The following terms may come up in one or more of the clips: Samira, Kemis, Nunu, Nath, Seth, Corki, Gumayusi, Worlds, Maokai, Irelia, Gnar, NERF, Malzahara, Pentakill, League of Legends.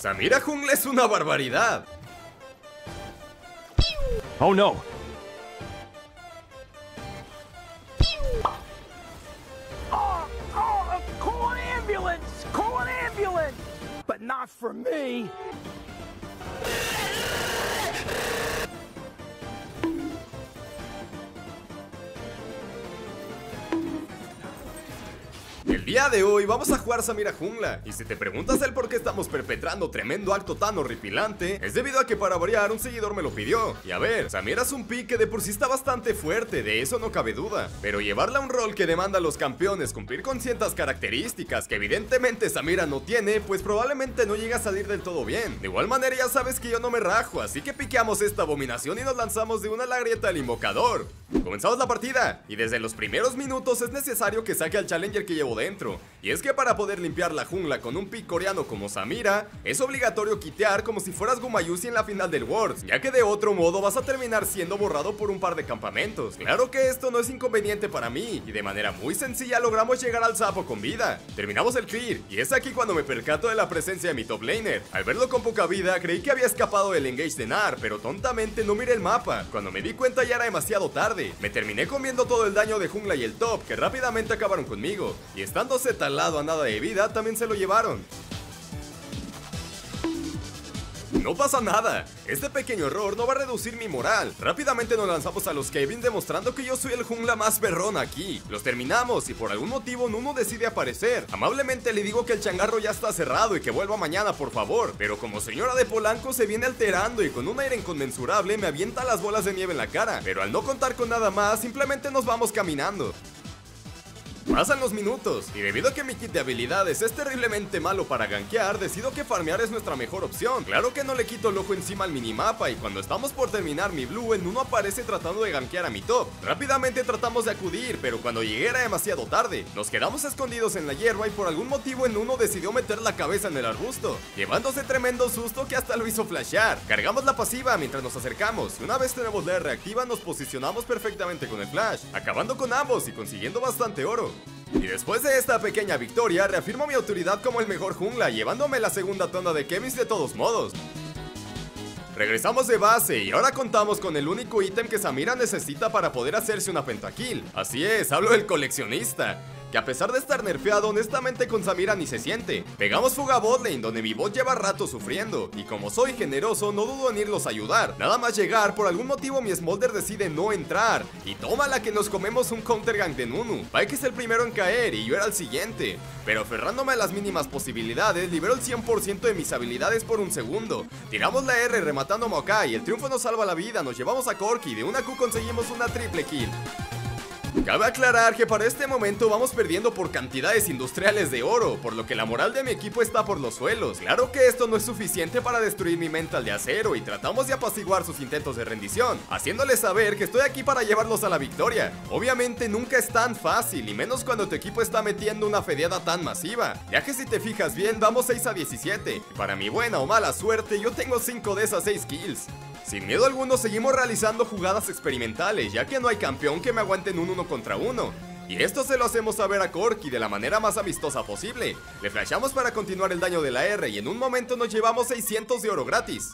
Samira jungla es una barbaridad. Oh no. But not for me. El día de hoy vamos a jugar Samira jungla, y si te preguntas el por qué estamos perpetrando tremendo acto tan horripilante, es debido a que para variar un seguidor me lo pidió. Y a ver, Samira es un pick que de por sí está bastante fuerte, de eso no cabe duda, pero llevarla a un rol que demanda a los campeones cumplir con ciertas características que evidentemente Samira no tiene, pues probablemente no llegue a salir del todo bien. De igual manera ya sabes que yo no me rajo, así que piqueamos esta abominación y nos lanzamos de una la grieta al invocador. Comenzamos la partida, y desde los primeros minutos es necesario que saque al challenger que llevo dentro. Y es que para poder limpiar la jungla con un pick coreano como Samira, es obligatorio quitear como si fueras Gumayusi en la final del Worlds, ya que de otro modo vas a terminar siendo borrado por un par de campamentos. Claro que esto no es inconveniente para mí, y de manera muy sencilla logramos llegar al sapo con vida. Terminamos el clear, y es aquí cuando me percato de la presencia de mi top laner. Al verlo con poca vida, creí que había escapado del engage de Gnar, pero tontamente no miré el mapa. Cuando me di cuenta ya era demasiado tarde. Me terminé comiendo todo el daño de jungla y el top, que rápidamente acabaron conmigo, y estando Seth al lado a nada de vida, también se lo llevaron. No pasa nada, este pequeño error no va a reducir mi moral. Rápidamente nos lanzamos a los Kevin, demostrando que yo soy el jungla más berrón aquí. Los terminamos y por algún motivo Nunu decide aparecer. Amablemente le digo que el changarro ya está cerrado y que vuelva mañana por favor, pero como señora de Polanco se viene alterando y con un aire inconmensurable me avienta las bolas de nieve en la cara. Pero al no contar con nada más, simplemente nos vamos caminando. Pasan los minutos, y debido a que mi kit de habilidades es terriblemente malo para gankear, decido que farmear es nuestra mejor opción. Claro que no le quito el ojo encima al minimapa, y cuando estamos por terminar mi blue, en uno aparece tratando de gankear a mi top. Rápidamente tratamos de acudir, pero cuando llegué era demasiado tarde. Nos quedamos escondidos en la hierba y por algún motivo en uno decidió meter la cabeza en el arbusto, llevándose tremendo susto que hasta lo hizo flashear. Cargamos la pasiva mientras nos acercamos, y una vez tenemos la R activa nos posicionamos perfectamente con el flash, acabando con ambos y consiguiendo bastante oro. Y después de esta pequeña victoria, reafirmo mi autoridad como el mejor jungla, llevándome la segunda tanda de Kemis de todos modos. Regresamos de base y ahora contamos con el único ítem que Samira necesita para poder hacerse una pentakill. Así es, hablo del coleccionista, que a pesar de estar nerfeado, honestamente con Samira ni se siente. Pegamos fuga a botlane, donde mi bot lleva rato sufriendo, y como soy generoso, no dudo en irlos a ayudar. Nada más llegar, por algún motivo mi Smolder decide no entrar, y tómala que nos comemos un counter gank de Nunu. Pike es el primero en caer, y yo era el siguiente. Pero aferrándome a las mínimas posibilidades, libero el 100% de mis habilidades por un segundo. Tiramos la R rematando a Maokai, el triunfo nos salva la vida, nos llevamos a Corki, y de una Q conseguimos una triple kill. Cabe aclarar que para este momento vamos perdiendo por cantidades industriales de oro, por lo que la moral de mi equipo está por los suelos. Claro que esto no es suficiente para destruir mi mental de acero, y tratamos de apaciguar sus intentos de rendición, haciéndoles saber que estoy aquí para llevarlos a la victoria. Obviamente nunca es tan fácil, y menos cuando tu equipo está metiendo una fedeada tan masiva, ya que si te fijas bien vamos 6-17, y para mi buena o mala suerte yo tengo 5 de esas 6 kills. Sin miedo alguno seguimos realizando jugadas experimentales, ya que no hay campeón que me aguante en un 1 contra 1. Y esto se lo hacemos saber a Corki de la manera más amistosa posible. Le flashamos para continuar el daño de la R y en un momento nos llevamos 600 de oro gratis.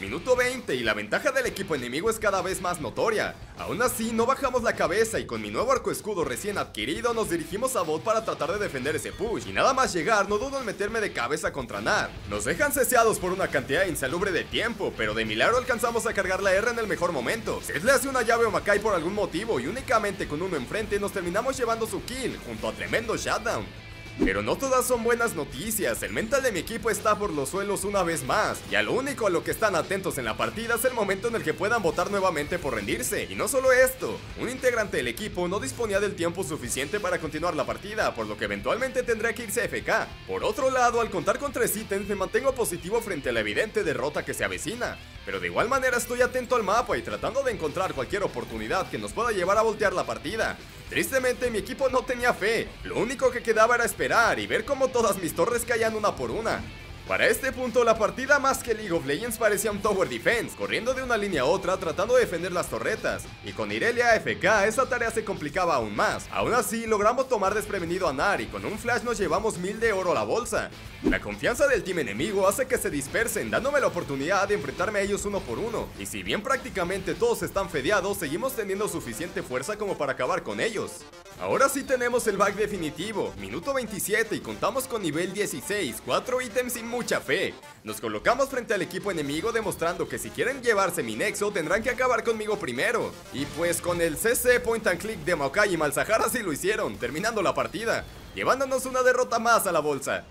Minuto 20 y la ventaja del equipo enemigo es cada vez más notoria. Aún así no bajamos la cabeza y con mi nuevo arco escudo recién adquirido nos dirigimos a bot para tratar de defender ese push. Y nada más llegar no dudo en meterme de cabeza contra Nath. Nos dejan ceseados por una cantidad insalubre de tiempo, pero de milagro alcanzamos a cargar la R en el mejor momento. Seth le hace una llave a Maokai por algún motivo y únicamente con uno enfrente nos terminamos llevando su kill junto a tremendo shutdown. Pero no todas son buenas noticias, el mental de mi equipo está por los suelos una vez más, y a lo único a lo que están atentos en la partida es el momento en el que puedan votar nuevamente por rendirse. Y no solo esto, un integrante del equipo no disponía del tiempo suficiente para continuar la partida, por lo que eventualmente tendría que irse a AFK. Por otro lado, al contar con 3 ítems me mantengo positivo frente a la evidente derrota que se avecina, pero de igual manera estoy atento al mapa y tratando de encontrar cualquier oportunidad que nos pueda llevar a voltear la partida. Tristemente mi equipo no tenía fe, lo único que quedaba era esperar y ver cómo todas mis torres caían una por una. Para este punto la partida más que League of Legends parecía un tower defense, corriendo de una línea a otra tratando de defender las torretas, y con Irelia AFK esa tarea se complicaba aún más. Aún así logramos tomar desprevenido a Gnar y con un flash nos llevamos 1000 de oro a la bolsa. La confianza del team enemigo hace que se dispersen, dándome la oportunidad de enfrentarme a ellos uno por uno, y si bien prácticamente todos están fedeados, seguimos teniendo suficiente fuerza como para acabar con ellos. Ahora sí tenemos el back definitivo, minuto 27 y contamos con nivel 16, 4 ítems y mucha fe. Nos colocamos frente al equipo enemigo demostrando que si quieren llevarse mi nexo tendrán que acabar conmigo primero. Y pues con el CC point and click de Maokai y Malzahara sí lo hicieron, terminando la partida, llevándonos una derrota más a la bolsa.